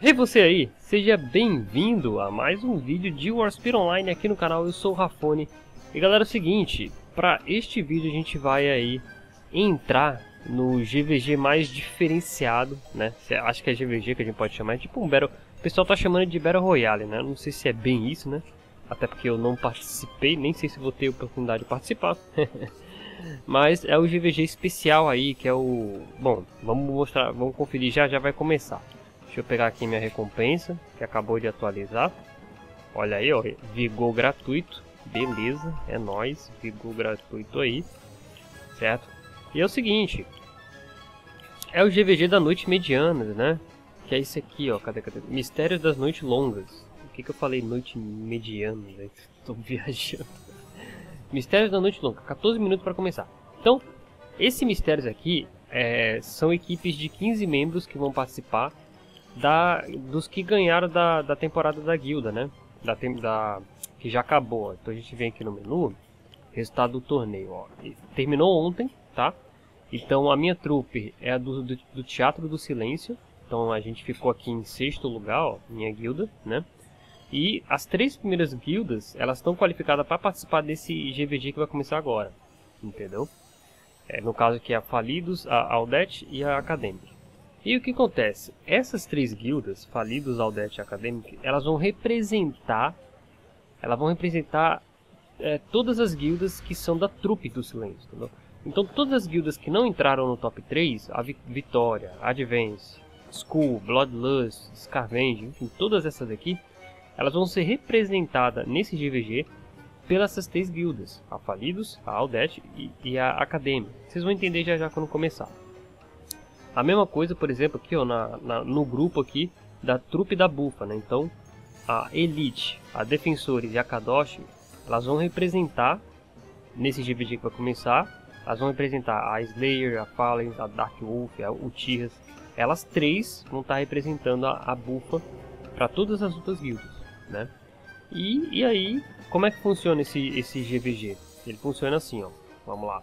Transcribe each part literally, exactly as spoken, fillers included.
E você aí, seja bem-vindo a mais um vídeo de Warspear Online aqui no canal. Eu sou o Rafone. E galera, é o seguinte, para este vídeo a gente vai aí entrar no G V G mais diferenciado, né? Acho que é G V G que a gente pode chamar, é tipo um Battle... O pessoal tá chamando de Battle Royale, né? Não sei se é bem isso, né? Até porque eu não participei, nem sei se vou ter oportunidade de participar. Mas é o G V G especial aí, que é o... Bom, vamos mostrar, vamos conferir, já já vai começar. Deixa eu pegar aqui minha recompensa, que acabou de atualizar. Olha aí, ó, vigor gratuito. Beleza, é nóis, vigor gratuito aí. Certo? E é o seguinte, é o G V G da noite medianas, né? Que é isso aqui, ó, cadê, cadê? Mistérios das noites longas. O que que eu falei noite mediana, velho? Tô viajando. Mistérios da noite longa, quatorze minutos para começar. Então, esse mistérios aqui é, são equipes de quinze membros que vão participar da, dos que ganharam da, da temporada da guilda, né? Da, da, que já acabou. Ó. Então a gente vem aqui no menu, resultado do torneio. Ó. Terminou ontem, tá? Então a minha trupe é a do, do, do Teatro do Silêncio. Então a gente ficou aqui em sexto lugar, ó, minha guilda, né? E as três primeiras guildas, elas estão qualificadas para participar desse G V G que vai começar agora, entendeu? É, no caso aqui é a Falidos, a Aldete e a Acadêmica. E o que acontece? Essas três guildas, Falidos, Aldete e Acadêmica, elas vão representar, elas vão representar é, todas as guildas que são da trupe do silêncio, entendeu? Então todas as guildas que não entraram no top três, a Vitória, Advance, Skull, Bloodlust, Scavenge, enfim, todas essas aqui, elas vão ser representadas nesse G V G pelas essas três guildas, a Falidos, a Aldete e, e a Acadêmica. Vocês vão entender já já quando começar. A mesma coisa, por exemplo, aqui ó, na, na, no grupo aqui da trupe da bufa, né? Então a Elite, a Defensores e a Kadosh, elas vão representar nesse G V G que vai começar. Elas vão representar a Slayer, a Fallen, a Dark Wolf, a, o Tyrras. Elas três vão estar representando a, a bufa para todas as outras guildas. Né? E, e aí, como é que funciona esse, esse G V G? Ele funciona assim, ó. Vamos lá.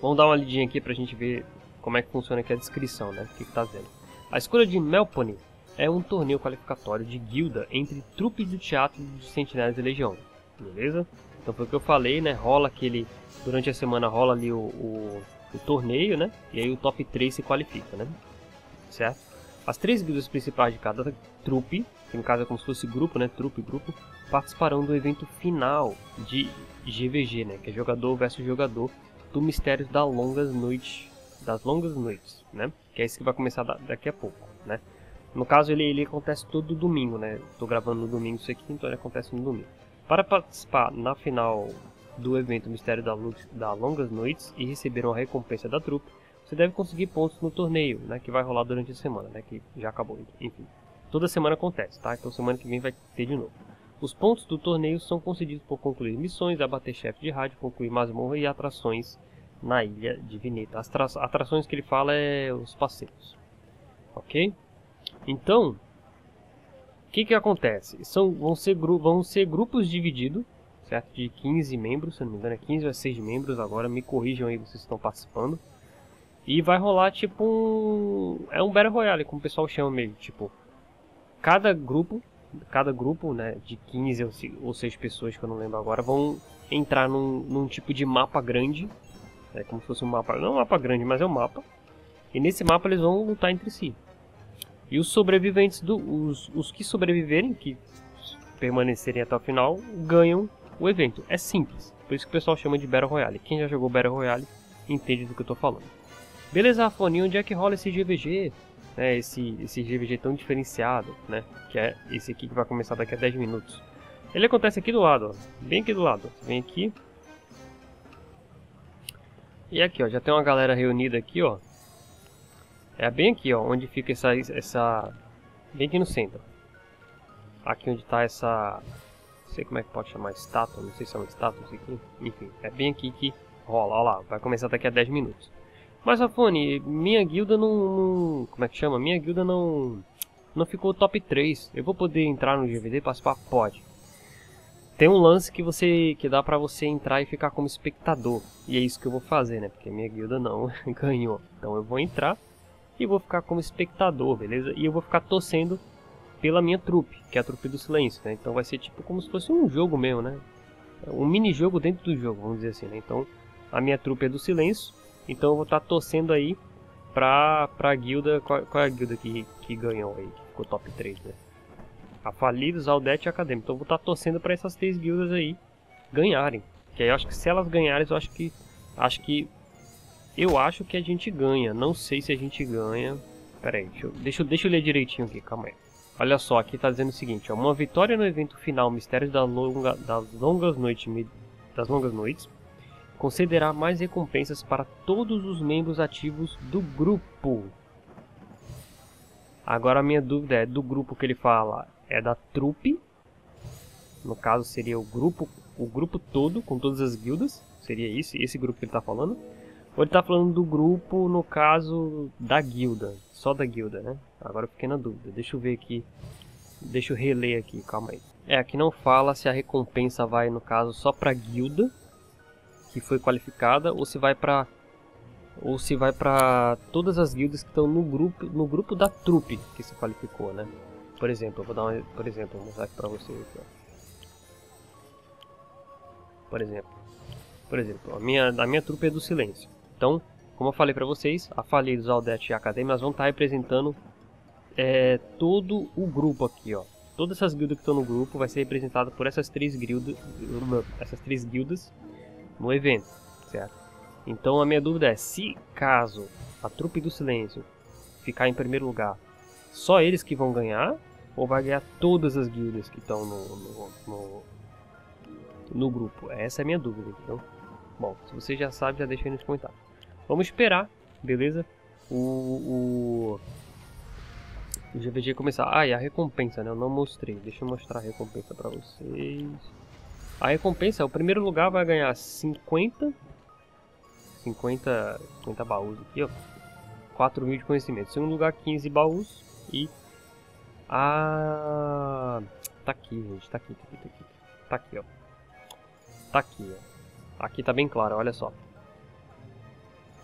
Vamos dar uma lidinha aqui pra gente ver como é que funciona aqui a descrição, né? O que que tá dizendo? A escolha de Melpony é um torneio qualificatório de guilda entre trupes do teatro dos Centenários da Legião. Beleza? Então foi o que eu falei, né? Rola aquele... Durante a semana rola ali o, o, o torneio, né? E aí o top três se qualifica, né? Certo? As três guildas principais de cada trupe, que no caso é como se fosse grupo, né? Trupe, grupo, participarão do evento final de G V G, né? Que é jogador versus jogador do Mistérios das Longas Noites, das Longas Noites, né? Que é isso que vai começar da, daqui a pouco, né? No caso ele, ele acontece todo domingo, né? Estou gravando no domingo isso aqui, então ele acontece no domingo. Para participar na final do evento Mistério das da Longas Noites e receber uma recompensa da trupe, você deve conseguir pontos no torneio, né, que vai rolar durante a semana, né, que já acabou, enfim. Toda semana acontece, tá? Então semana que vem vai ter de novo. Os pontos do torneio são concedidos por concluir missões, abater chefe de rádio, concluir masmorra e atrações na ilha de Vinheta. As atrações que ele fala é os passeios, ok? Então, o que que acontece? São, vão, ser gru vão ser grupos divididos, certo? De quinze membros, se não me engano é quinze ou é seis membros agora, me corrijam aí vocês estão participando. E vai rolar tipo um... é um Battle Royale, como o pessoal chama mesmo, tipo... Cada grupo, cada grupo né, de quinze ou seis pessoas, que eu não lembro agora, vão entrar num, num tipo de mapa grande. É como se fosse um mapa, não um mapa grande, mas é um mapa. E nesse mapa eles vão lutar entre si. E os sobreviventes, do, os, os que sobreviverem, que permanecerem até o final, ganham o evento. É simples, por isso que o pessoal chama de Battle Royale. Quem já jogou Battle Royale entende do que eu tô falando. Beleza, Rafone, onde é que rola esse G V G? Né, esse, esse G V G tão diferenciado, né? Que é esse aqui que vai começar daqui a dez minutos. Ele acontece aqui do lado, ó, bem aqui do lado. Ó. Vem aqui. E aqui, ó, já tem uma galera reunida aqui, ó. É bem aqui, ó, onde fica essa... essa bem aqui no centro. Aqui onde tá essa... Não sei como é que pode chamar, estátua, não sei se é uma estátua, não sei aqui. Enfim, é bem aqui que rola, ó lá, vai começar daqui a dez minutos. Mas Rafone, minha guilda não, não... Como é que chama? Minha guilda não... Não ficou top três. Eu vou poder entrar no G V G e participar? Pode. Tem um lance que você... Que dá pra você entrar e ficar como espectador. E é isso que eu vou fazer, né? Porque minha guilda não ganhou. Então eu vou entrar e vou ficar como espectador, beleza? E eu vou ficar torcendo pela minha trupe, que é a trupe do silêncio, né? Então vai ser tipo como se fosse um jogo meu, né? Um mini-jogo dentro do jogo, vamos dizer assim, né? Então a minha trupe é do silêncio, então eu vou estar torcendo aí pra, pra guilda, qual, qual é a guilda que, que ganhou aí, que ficou top três, né? A Falidos, a Aldete e a Acadêmica. Então eu vou estar torcendo pra essas três guildas aí ganharem, que aí eu acho que se elas ganharem, eu acho que, acho que, eu acho que a gente ganha, não sei se a gente ganha, pera aí, deixa eu, deixa eu, deixa eu ler direitinho aqui, calma aí. Olha só, aqui está dizendo o seguinte, ó, uma vitória no evento final Mistérios das, longa, das, longas noites, das Longas Noites concederá mais recompensas para todos os membros ativos do grupo. Agora a minha dúvida é, do grupo que ele fala, é da trupe, no caso seria o grupo, o grupo todo, com todas as guildas, seria esse, esse grupo que ele está falando, ou ele está falando do grupo, no caso, da guilda. Só da guilda, né? Agora eu fiquei na dúvida. Deixa eu ver aqui. Deixa eu reler aqui, calma aí. É, aqui não fala se a recompensa vai, no caso, só pra guilda que foi qualificada, ou se vai pra, ou se vai pra todas as guildas que estão no grupo, no grupo da trupe que se qualificou, né? Por exemplo, eu vou dar um, por exemplo, vou mostrar aqui pra vocês. Ó. Por exemplo. Por exemplo, a minha, a minha trupe é do silêncio. Então, como eu falei para vocês, a Falidos, a Aldete e a Academia, elas vão estar representando é, todo o grupo aqui, ó. Todas essas guildas que estão no grupo vai ser representada por essas três guildas, essas três guildas no evento, certo? Então a minha dúvida é, se caso a Trupe do Silêncio ficar em primeiro lugar, só eles que vão ganhar, ou vai ganhar todas as guildas que estão no, no, no, no grupo? Essa é a minha dúvida, entendeu? Bom, se você já sabe, já deixa aí nos comentários. Vamos esperar, beleza? O, o, o G V G começar. Ah, e a recompensa, né? Eu não mostrei. Deixa eu mostrar a recompensa pra vocês. A recompensa, o primeiro lugar vai ganhar cinquenta baús aqui, ó. quatro mil de conhecimento. Segundo lugar, quinze baús. E... Ah... Tá aqui, gente. Tá aqui, tá aqui, tá aqui. Tá aqui, ó. Tá aqui, ó. Aqui tá bem claro, olha só.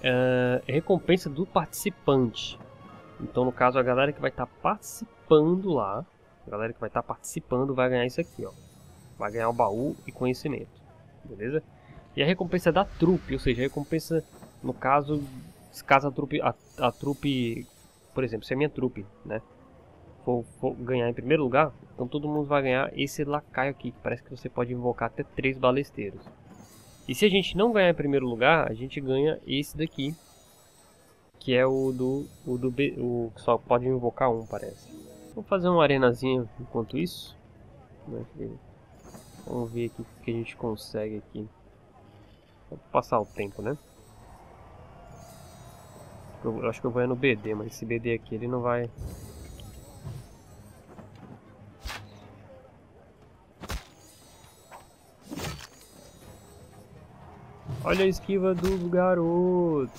Uh, recompensa do participante. Então, no caso, a galera que vai estar tá participando lá, a galera que vai estar tá participando vai ganhar isso aqui, ó. Vai ganhar um baú e conhecimento, beleza? E a recompensa da trupe, ou seja, a recompensa, no caso, se caso a trupe, a, a trupe, por exemplo, se a minha trupe, né, for, for ganhar em primeiro lugar, então todo mundo vai ganhar esse lacaio aqui, que parece que você pode invocar até três balesteiros. E se a gente não ganhar em primeiro lugar, a gente ganha esse daqui, que é o do, o do B, o que só pode invocar um, parece. Vou fazer uma arenazinha enquanto isso. Vamos ver aqui o que a gente consegue aqui. Vou passar o tempo, né? Eu acho que eu vou é no B D, mas esse B D aqui ele não vai... Olha a esquiva do garoto.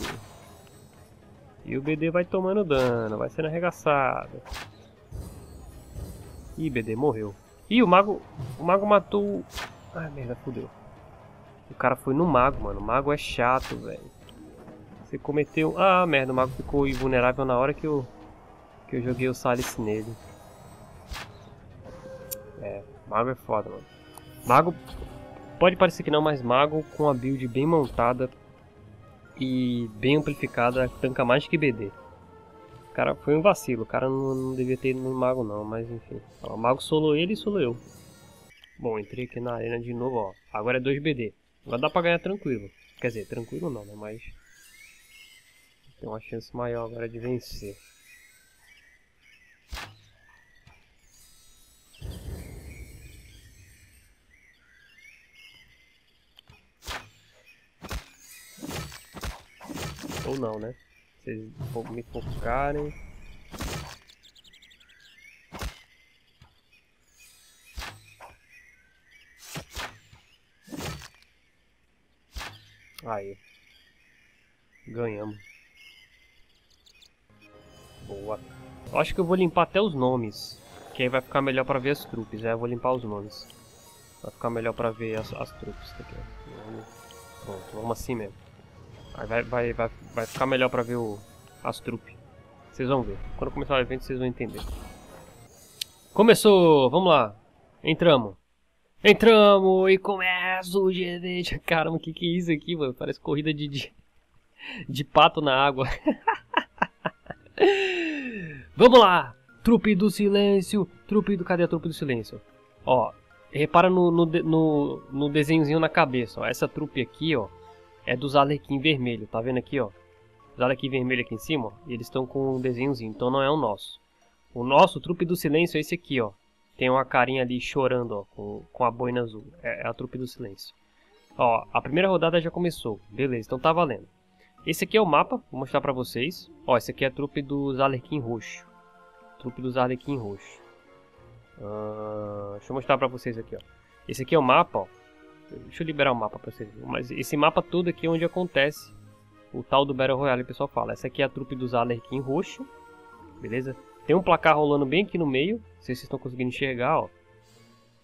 E o B D vai tomando dano, vai sendo arregaçado. Ih, B D morreu. Ih, o mago, o mago matou... Ai, merda, fodeu. O cara foi no mago, mano. O mago é chato, velho. Você cometeu... Ah, merda, o mago ficou invulnerável na hora que eu... Que eu joguei o Salice nele. É, mago é foda, mano. Mago... Pode parecer que não, mas mago com a build bem montada e bem amplificada tanca mais que B D. O cara foi um vacilo, o cara não, não devia ter ido no mago não, mas enfim. Ó, o mago solou ele e solou eu. Bom, entrei aqui na arena de novo, ó. Agora é dois B D. Agora dá pra ganhar tranquilo. Quer dizer, tranquilo não, né? Mas tem uma chance maior agora de vencer. Ou não, né? Vocês me focarem. Aí. Ganhamos. Boa. Eu acho que eu vou limpar até os nomes. Que aí vai ficar melhor pra ver as trupes. É, eu vou limpar os nomes. Vai ficar melhor pra ver as, as trupes. Daqui. Pronto, vamos assim mesmo. Vai, vai, vai, vai ficar melhor pra ver o, as trupes. Vocês vão ver. Quando começar o evento, vocês vão entender. Começou! Vamos lá! Entramos! Entramos e começa o G V G. Caramba, o que, que é isso aqui, mano? Parece corrida de, de, de pato na água. Vamos lá! Trupe do Silêncio! Trupe do... Cadê a Trupe do Silêncio? Ó, repara no, no, no, no desenhozinho na cabeça. Ó. Essa trupe aqui, ó, é dos Arlequim Vermelho. Tá vendo aqui, ó? Os Arlequim Vermelho aqui em cima, ó. E eles estão com um desenhozinho, então não é o nosso. O nosso Trupe do Silêncio é esse aqui, ó. Tem uma carinha ali chorando, ó, com, com a boina azul. É, é a Trupe do Silêncio. Ó, a primeira rodada já começou. Beleza, então tá valendo. Esse aqui é o mapa, vou mostrar pra vocês. Ó, esse aqui é a Trupe dos Arlequim Roxo. Trupe dos Arlequim Roxo. Uh, deixa eu mostrar pra vocês aqui, ó. Esse aqui é o mapa, ó. Deixa eu liberar o mapa pra vocês verem. Mas esse mapa todo aqui é onde acontece o tal do Battle Royale, o pessoal fala. Essa aqui é a Trupe dos Arlequim Roxo. Beleza? Tem um placar rolando bem aqui no meio, não sei se vocês estão conseguindo enxergar, ó.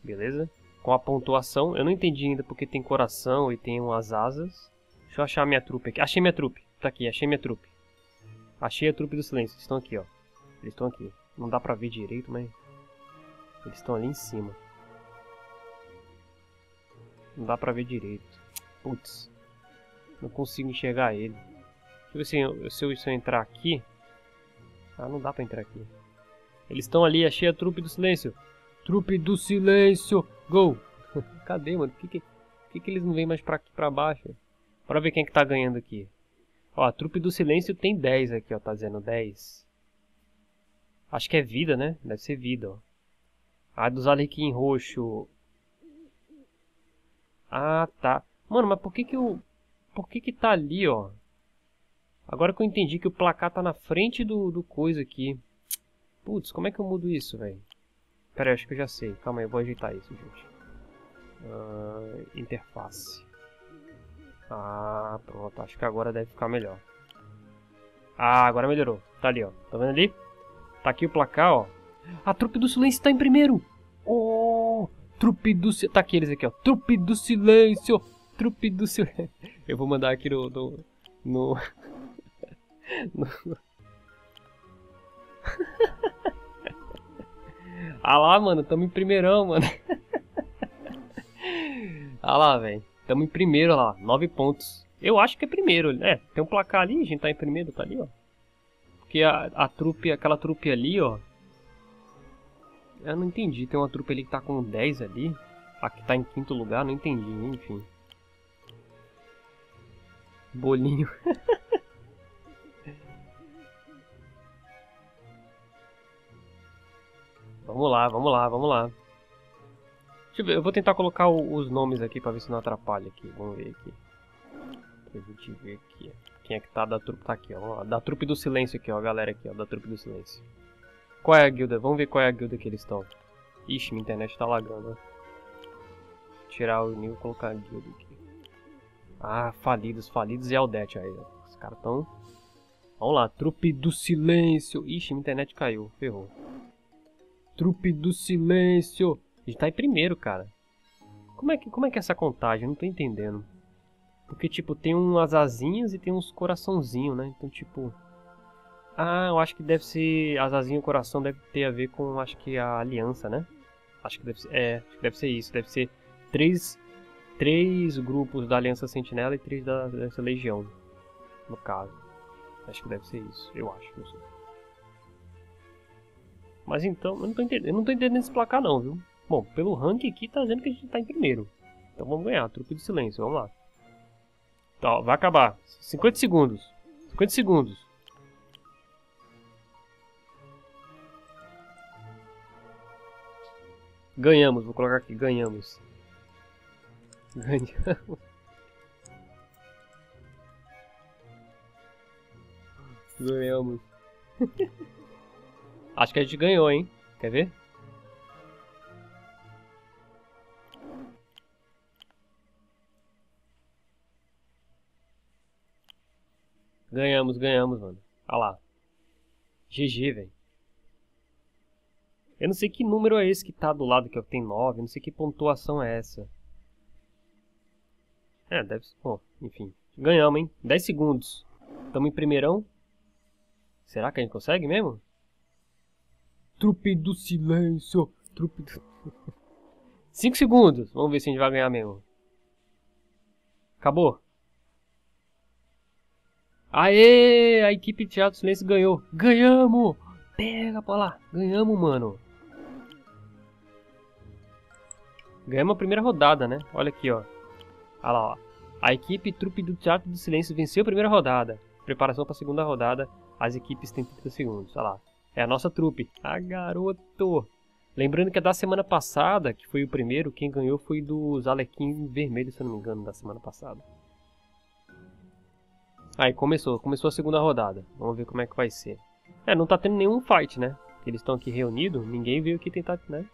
Beleza? Com a pontuação, eu não entendi ainda porque tem coração e tem umas asas. Deixa eu achar minha trupe aqui. Achei minha trupe, tá aqui, achei minha trupe. Achei a Trupe do Silêncio, eles estão aqui, ó. Eles estão aqui, não dá pra ver direito, mas... Eles estão ali em cima. Não dá pra ver direito. Putz. Não consigo enxergar ele. Deixa eu ver se eu, se eu entrar aqui... Ah, não dá pra entrar aqui. Eles estão ali, achei a Trupe do Silêncio. Trupe do Silêncio, go! Cadê, mano? Por que, que, que, que eles não vêm mais pra, aqui, pra baixo? Bora ver quem é que tá ganhando aqui. Ó, a Trupe do Silêncio tem dez aqui, ó. Tá dizendo dez. Acho que é vida, né? Deve ser vida, ó. Ah, dos Arlequim Roxo. Ah, tá. Mano, mas por que que eu... Por que que tá ali, ó? Agora que eu entendi que o placar tá na frente do, do coisa aqui. Putz, como é que eu mudo isso, velho? Pera aí, acho que eu já sei. Calma aí, eu vou ajeitar isso, gente. Uh, interface. Ah, pronto. Acho que agora deve ficar melhor. Ah, agora melhorou. Tá ali, ó. Tá vendo ali? Tá aqui o placar, ó. A Trupe do Silêncio tá em primeiro. Oh, Trupe do Silêncio. Tá aqui eles aqui, ó. Trupe do Silêncio. Trupe do Silêncio. Eu vou mandar aqui no... no... no... Ah lá, mano, tamo em primeirão, mano. Ah lá, velho, tamo em primeiro, lá, nove pontos. Eu acho que é primeiro, né? Tem um placar ali, a gente tá em primeiro, tá ali, ó. Porque a, a trupe, aquela trupe ali, ó. Eu não entendi, tem uma trupe ali que tá com dez ali. A que tá em quinto lugar, não entendi, enfim. Bolinho. Vamos lá, vamos lá, vamos lá. Deixa eu ver, eu vou tentar colocar o, os nomes aqui pra ver se não atrapalha aqui. Vamos ver aqui. Pra gente ver aqui. Quem é que tá da trupe? Tá aqui, ó. Da Trupe do Silêncio aqui, ó. A galera aqui, ó. Da Trupe do Silêncio. Qual é a guilda? Vamos ver qual é a guilda que eles estão. Ixi, minha internet tá lagando, ó. Tirar o nível e colocar a guilda aqui. Ah, Falidos, Falidos e Aldete aí, ó. Os caras tão... Vamos lá, Trupe do Silêncio. Ixi, minha internet caiu, ferrou. Trupe do Silêncio. A gente tá em primeiro, cara. Como é que, como é que é essa contagem? Eu não tô entendendo. Porque, tipo, tem umas asinhas e tem uns coraçãozinhos, né? Então, tipo... Ah, eu acho que deve ser... As asinhas e o coração deve ter a ver com, acho que, a aliança, né? Acho que deve ser... É, acho que deve ser isso. Deve ser três, três grupos da Aliança Sentinela e três da Aliança Legião, no caso. Acho que deve ser isso. Eu acho, não sei. Mas então, eu não tô entendendo, eu não tô entendendo esse placar não, viu? Bom, pelo ranking aqui tá dizendo que a gente tá em primeiro. Então vamos ganhar, Trupe do Silêncio, vamos lá. Tá, ó, vai acabar. cinquenta segundos. cinquenta segundos. Ganhamos, vou colocar aqui, ganhamos. Ganhamos. Ganhamos. Acho que a gente ganhou, hein? Quer ver? Ganhamos, ganhamos, mano. Olha lá. G G, velho. Eu não sei que número é esse que tá do lado, que eu tenho nove. Eu não sei que pontuação é essa. É, deve ser... Bom, enfim. Ganhamos, hein? dez segundos. Tamo em primeirão. Será que a gente consegue mesmo? Trupe do silêncio. Trupe do... cinco segundos. Vamos ver se a gente vai ganhar mesmo. Acabou. Aê! A equipe de Teatro do Silêncio ganhou. Ganhamos! Pega pra lá. Ganhamos, mano. Ganhamos a primeira rodada, né? Olha aqui, ó. Olha lá, ó. A equipe Trupe do Teatro do Silêncio venceu a primeira rodada. Preparação para a segunda rodada. As equipes têm trinta segundos. Olha lá. É a nossa trupe. Ah, garoto! Lembrando que a da semana passada, que foi o primeiro, quem ganhou foi dos Arlequim Vermelho, se eu não me engano, da semana passada. Aí começou. Começou a segunda rodada. Vamos ver como é que vai ser. É, não tá tendo nenhum fight, né? Eles estão aqui reunidos. Ninguém veio aqui tentar, né?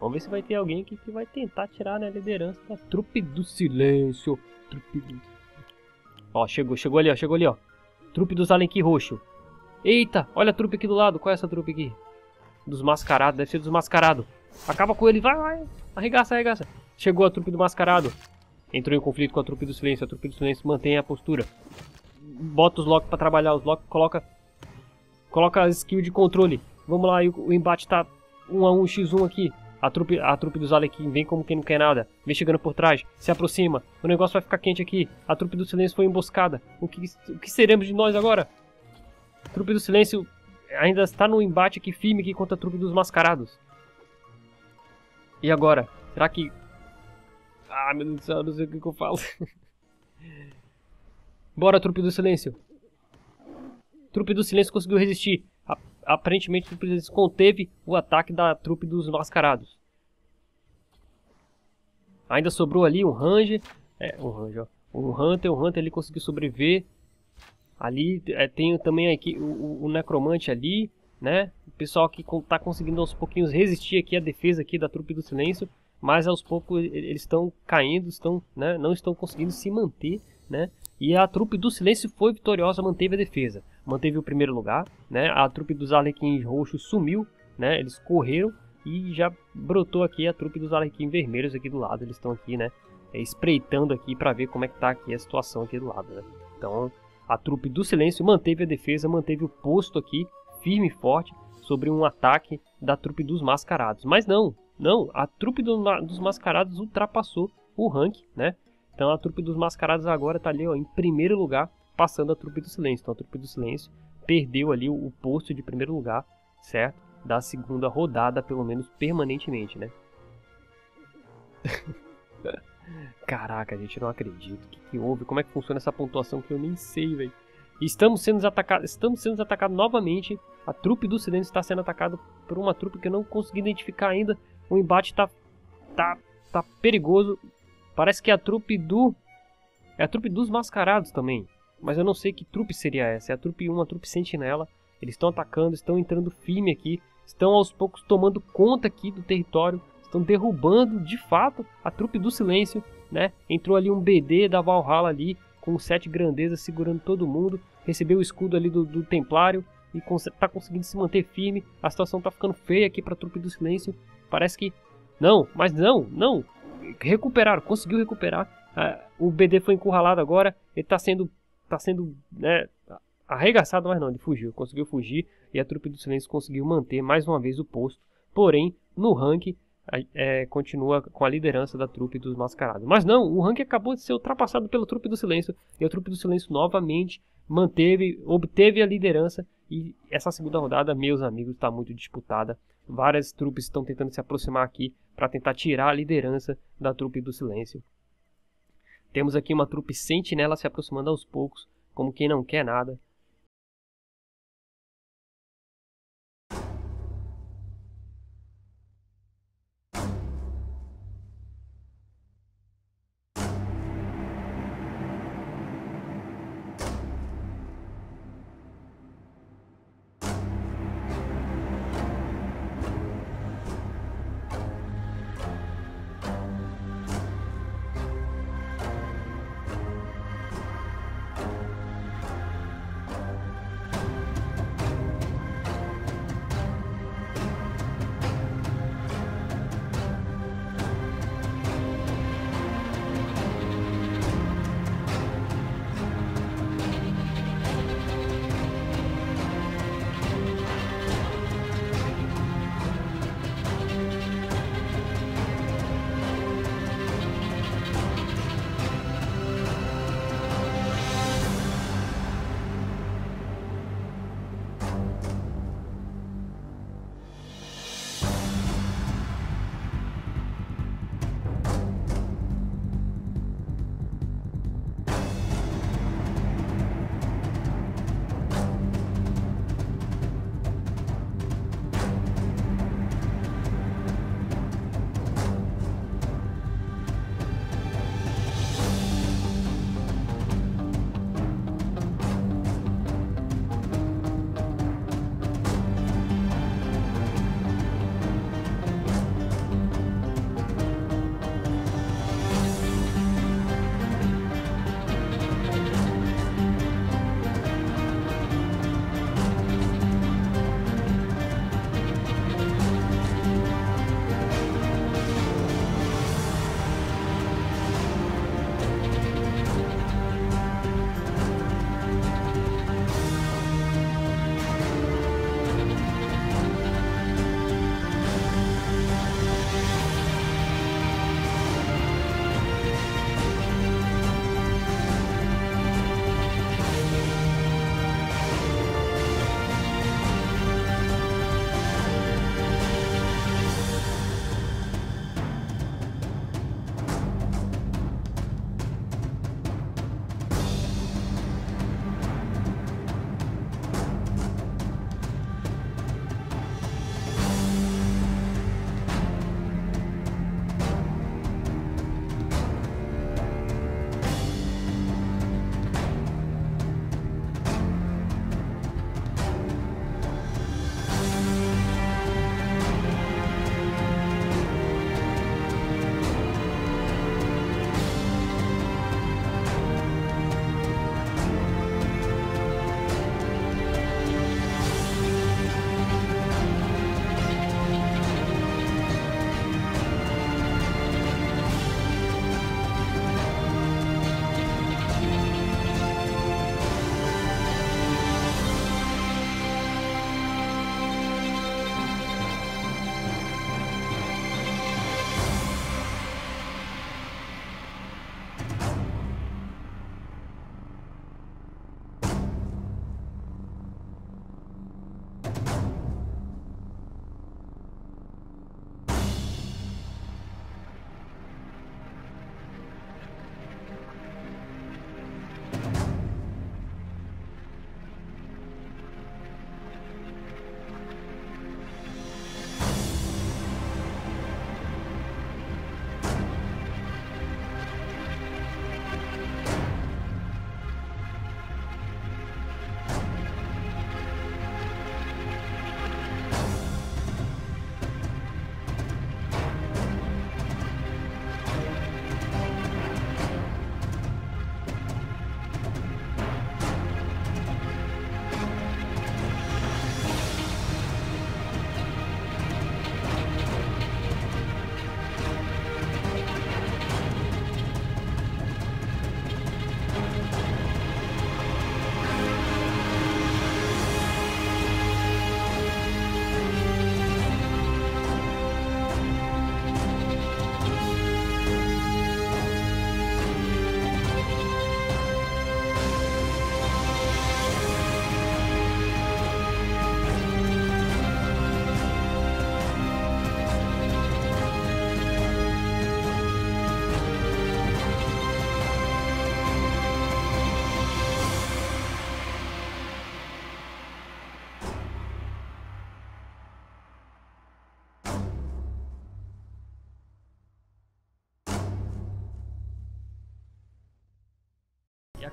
Vamos ver se vai ter alguém aqui que vai tentar tirar, né, a liderança da Trupe do Silêncio. Trupe do... Ó, chegou, chegou ali, ó, chegou ali, ó. Trupe dos Arlequim Roxo. Eita, olha a trupe aqui do lado. Qual é essa trupe aqui? Dos Mascarados, deve ser dos Mascarados. Acaba com ele, vai, vai. Arregaça, arregaça. Chegou a trupe do Mascarado. Entrou em conflito com a Trupe do Silêncio. A Trupe do Silêncio mantém a postura. Bota os Loki pra trabalhar. Os Loki coloca... Coloca a skill de controle. Vamos lá, o embate tá um a um, um, um, x um aqui. A trupe, a trupe dos Arlequim vem como quem não quer nada. Vem chegando por trás, se aproxima. O negócio vai ficar quente aqui. A Trupe do Silêncio foi emboscada. O que, o que seremos de nós agora? A Trupe do Silêncio ainda está no embate aqui firme aqui contra a Trupe dos Mascarados. E agora? Será que... Ah, meu Deus do céu, não sei o que eu falo. Bora, Trupe do Silêncio. Trupe do Silêncio conseguiu resistir. Aparentemente, o presidente conteve o ataque da Trupe dos Mascarados. Ainda sobrou ali um Ranger. É, um Ranger, ó. Um Hunter. O Hunter ali conseguiu sobreviver. Ali é, tem também aqui o, o Necromante ali, né? O pessoal que tá conseguindo aos pouquinhos resistir aqui a defesa aqui da Trupe do Silêncio. Mas aos poucos eles estão caindo, estão, né? Não estão conseguindo se manter, né? E a Trupe do Silêncio foi vitoriosa, manteve a defesa. Manteve o primeiro lugar, né? A Trupe dos Arlequins Roxos sumiu, né? Eles correram e já brotou aqui a Trupe dos Arlequins Vermelhos aqui do lado. Eles estão aqui, né? Espreitando aqui para ver como é que tá aqui a situação aqui do lado, né? Então, a Trupe do Silêncio manteve a defesa, manteve o posto aqui, firme e forte, sobre um ataque da Trupe dos Mascarados. Mas não, não, a Trupe do, dos Mascarados ultrapassou o ranking, né? Então a Trupe dos Mascarados agora está ali, ó, em primeiro lugar, passando a Trupe do Silêncio. Então a Trupe do Silêncio perdeu ali o posto de primeiro lugar, certo? Da segunda rodada, pelo menos permanentemente, né? Caraca, gente, eu não acredito. O que, que houve? Como é que funciona essa pontuação que eu nem sei, velho? Estamos sendo atacados, estamos sendo atacados novamente. A Trupe do Silêncio está sendo atacada por uma trupe que eu não consegui identificar ainda. O embate está tá, tá perigoso. Parece que é a trupe do... É a trupe dos Mascarados também. Mas eu não sei que trupe seria essa. É a trupe um, a trupe Sentinela. Eles estão atacando, estão entrando firme aqui. Estão aos poucos tomando conta aqui do território. Estão derrubando, de fato, a Trupe do Silêncio, né? Entrou ali um B D da Valhalla ali, com sete grandezas segurando todo mundo. Recebeu o escudo ali do, do Templário. E cons tá conseguindo se manter firme. A situação tá ficando feia aqui pra Trupe do Silêncio. Parece que... Não, mas não, não. Recuperaram, conseguiu recuperar. uh, O B D foi encurralado agora. Ele tá sendo, tá sendo né, arregaçado, mas não, ele fugiu. Conseguiu fugir e a Trupe do Silêncio conseguiu manter mais uma vez o posto. Porém, no ranking é, continua com a liderança da Trupe dos Mascarados. Mas não, o ranking acabou de ser ultrapassado pela Trupe do Silêncio. E a Trupe do Silêncio novamente manteve, obteve a liderança. E essa segunda rodada, meus amigos, está muito disputada. Várias trupes estão tentando se aproximar aqui para tentar tirar a liderança da Trupe do Silêncio. Temos aqui uma trupe sentinela se aproximando aos poucos, como quem não quer nada.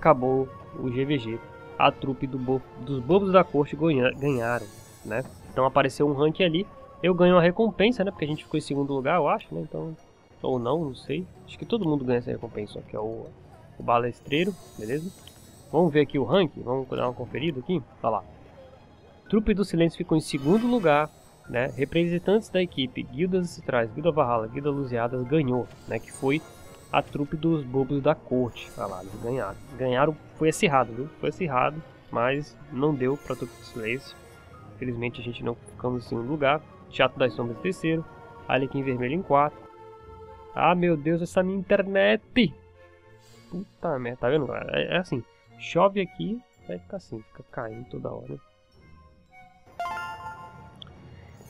acabou o G V G. A trupe do bo dos Bobos da Corte ganha ganharam, né? Então apareceu um ranking ali. Eu ganho uma recompensa, né? Porque a gente ficou em segundo lugar, eu acho, né? Então, ou não, não sei. Acho que todo mundo ganha essa recompensa, que é o, o balestreiro, beleza? Vamos ver aqui o ranking, vamos dar uma conferida aqui. Olha lá. Trupe do Silêncio ficou em segundo lugar, né? Representantes da equipe, Guildas Ancestrais, Guilda Valhalla, Guilda Luziadas ganhou, né? Que foi a trupe dos Bobos da Corte. Olha lá, eles ganharam. Ganharam, foi acirrado, viu? Foi acirrado, mas não deu para a trupe do Silêncio. Infelizmente a gente não ficamos em segundo lugar. Teatro das Sombras em terceiro, Arlequim Vermelho em quarto. Ah, meu Deus, essa minha internet! Puta merda, tá vendo? É, é assim, chove aqui, vai ficar assim, fica caindo toda hora, né?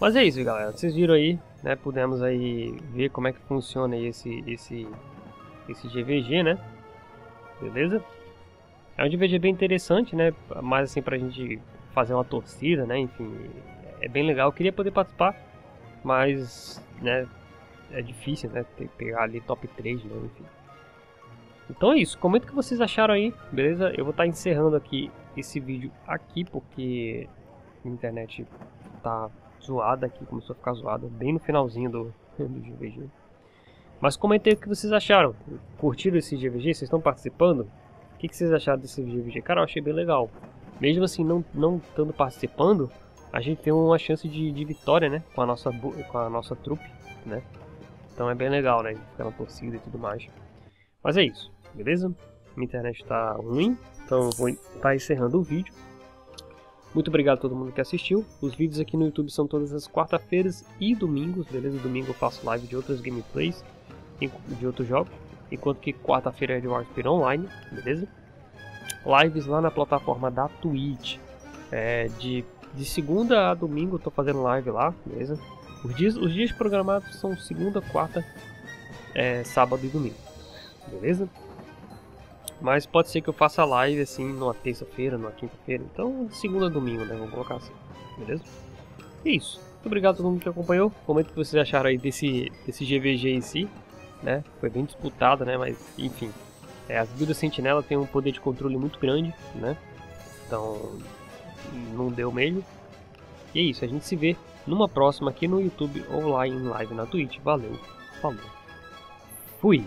Mas é isso, galera. Vocês viram aí, né? Pudemos aí ver como é que funciona aí esse, esse, esse G V G, né? Beleza? É um G V G bem interessante, né? Mais assim pra gente fazer uma torcida, né? Enfim, é bem legal. Eu queria poder participar, mas, né? É difícil, né? Ter, pegar ali top três, né? Enfim. Então é isso. Comenta o que vocês acharam aí, beleza? Eu vou estar encerrando aqui esse vídeo aqui, porque a internet tá zoada aqui, começou a ficar zoada bem no finalzinho do, do G V G. Mas comentei o que vocês acharam. Curtiram esse G V G? Vocês estão participando? O que, que vocês acharam desse G V G? Cara, eu achei bem legal. Mesmo assim, não não estando participando, a gente tem uma chance de, de vitória, né? Com a nossa com a nossa trupe, né? Então é bem legal, né? Ficar na torcida e tudo mais. Mas é isso, beleza? Minha internet tá ruim, então eu vou estar encerrando o vídeo. Muito obrigado a todo mundo que assistiu. Os vídeos aqui no YouTube são todas as quarta-feiras e domingos, beleza? Domingo eu faço live de outras gameplays, de outros jogos, enquanto que quarta-feira é de Warspear Online, beleza? Lives lá na plataforma da Twitch. É, de, de segunda a domingo eu tô fazendo live lá, beleza? Os dias, os dias programados são segunda, quarta, é, sábado e domingo, beleza? Mas pode ser que eu faça live assim numa terça-feira, numa quinta-feira. Então, segunda a domingo, né? Vamos colocar assim, beleza? É isso. Muito obrigado a todo mundo que acompanhou. Comenta o que vocês acharam aí desse, desse G V G em si, né? Foi bem disputado, né? Mas, enfim. É, as guildas Sentinela tem um poder de controle muito grande, né? Então, não deu mesmo. E é isso. A gente se vê numa próxima aqui no YouTube ou lá em live na Twitch. Valeu. Falou. Fui.